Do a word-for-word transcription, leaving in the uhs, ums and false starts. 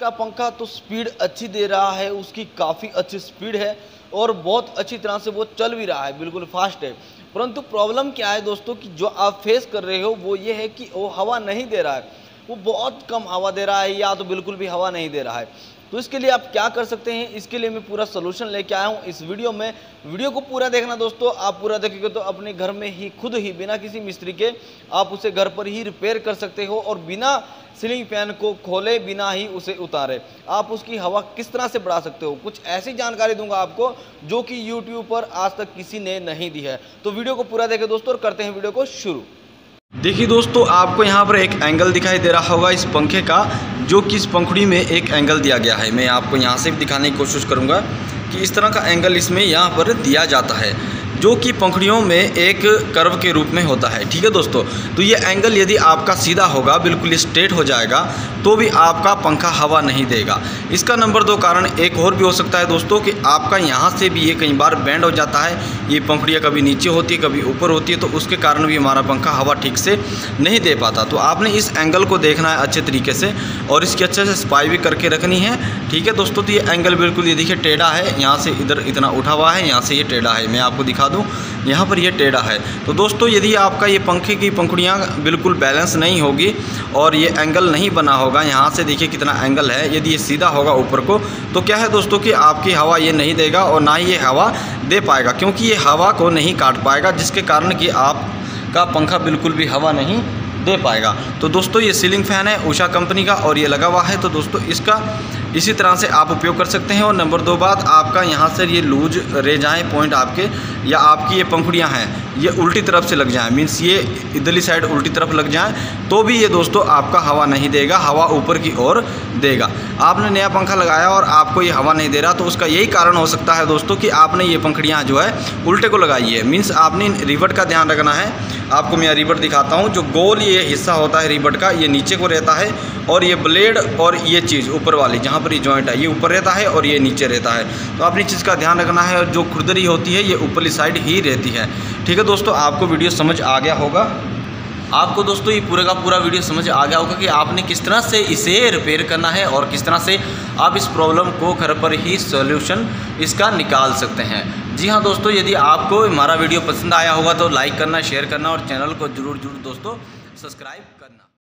का पंखा तो स्पीड अच्छी दे रहा है, उसकी काफ़ी अच्छी स्पीड है और बहुत अच्छी तरह से वो चल भी रहा है, बिल्कुल फास्ट है। परंतु प्रॉब्लम क्या है दोस्तों कि जो आप फेस कर रहे हो वो ये है कि वो हवा नहीं दे रहा है, वो बहुत कम हवा दे रहा है या तो बिल्कुल भी हवा नहीं दे रहा है। तो इसके लिए आप क्या कर सकते हैं, इसके लिए मैं पूरा सोल्यूशन लेके आया हूँ इस वीडियो में। वीडियो को पूरा देखना दोस्तों, आप पूरा देखेंगे तो अपने घर में ही खुद ही बिना किसी मिस्त्री के आप उसे घर पर ही रिपेयर कर सकते हो और बिना सीलिंग फैन को खोले बिना ही उसे उतारे आप उसकी हवा किस तरह से बढ़ा सकते हो। कुछ ऐसी जानकारी दूंगा आपको जो कि यूट्यूब पर आज तक किसी ने नहीं दी है। तो वीडियो को पूरा देखें दोस्तों और करते हैं वीडियो को शुरू। देखिए दोस्तों, आपको यहाँ पर एक एंगल दिखाई दे रहा होगा इस पंखे का, जो कि इस पंखुड़ी में एक एंगल दिया गया है। मैं आपको यहाँ से भी दिखाने की कोशिश करूँगा कि इस तरह का एंगल इसमें यहाँ पर दिया जाता है, जो कि पंखुड़ियों में एक कर्व के रूप में होता है। ठीक है दोस्तों, तो ये एंगल यदि आपका सीधा होगा, बिल्कुल स्ट्रेट हो जाएगा, तो भी आपका पंखा हवा नहीं देगा। इसका नंबर दो कारण एक और भी हो सकता है दोस्तों कि आपका यहाँ से भी ये कई बार बैंड हो जाता है, ये पंखुड़ियाँ कभी नीचे होती है कभी ऊपर होती है, तो उसके कारण भी हमारा पंखा हवा ठीक से नहीं दे पाता। तो आपने इस एंगल को देखना है अच्छे तरीके से और इसकी अच्छे से सफाई भी करके रखनी है। ठीक है दोस्तों, तो ये एंगल बिल्कुल ये देखिए टेढ़ा है, यहाँ से इधर इतना उठा हुआ है, यहाँ से ये टेढ़ा है। मैं आपको दिखा दूं, यहाँ पर ये टेढ़ा है। तो दोस्तों यदि आपका ये पंखे की पंखुड़ियाँ बिल्कुल बैलेंस नहीं होगी और ये एंगल नहीं बना होगा, यहाँ से देखिए कितना एंगल है, यदि ये सीधा होगा ऊपर को तो क्या है दोस्तों कि आपकी हवा ये नहीं देगा और ना ही ये हवा दे पाएगा, क्योंकि ये हवा को नहीं काट पाएगा, जिसके कारण कि आपका पंखा बिल्कुल भी हवा नहीं दे पाएगा। तो दोस्तों ये सीलिंग फैन है उषा कंपनी का और ये लगा हुआ है, तो दोस्तों इसका इसी तरह से आप उपयोग कर सकते हैं। और नंबर दो बात, आपका यहाँ से ये लूज रह जाएँ पॉइंट आपके, या आपकी ये पंखुड़ियाँ हैं ये उल्टी तरफ से लग जाएँ, मीन्स ये इधरली साइड उल्टी तरफ लग जाएँ, तो भी ये दोस्तों आपका हवा नहीं देगा, हवा ऊपर की ओर देगा। आपने नया पंखा लगाया और आपको ये हवा नहीं दे रहा, तो उसका यही कारण हो सकता है दोस्तों कि आपने ये पंखुड़ियाँ जो है उल्टे को लगाई है। मीन्स आपने रिवर्ट का ध्यान रखना है। आपको मैं रिवर्ट दिखाता हूँ, जो गोल ये हिस्सा होता है रिवर्ट का, ये नीचे को रहता है और ये ब्लेड और ये चीज़ ऊपर वाली जहाँ पर ये जॉइंट है ये ऊपर रहता है और ये नीचे रहता है। तो आपने चीज़ का ध्यान रखना है, और जो खुरदरी होती है ये ऊपरली साइड ही रहती है। ठीक है दोस्तों, आपको वीडियो समझ आ गया होगा। आपको दोस्तों ये पूरे का पूरा वीडियो समझ आ गया होगा कि आपने किस तरह से इसे रिपेयर करना है और किस तरह से आप इस प्रॉब्लम को घर पर ही सॉल्यूशन इसका निकाल सकते हैं। जी हाँ दोस्तों, यदि आपको हमारा वीडियो पसंद आया होगा तो लाइक करना, शेयर करना और चैनल को ज़रूर ज़रूर दोस्तों सब्सक्राइब करना।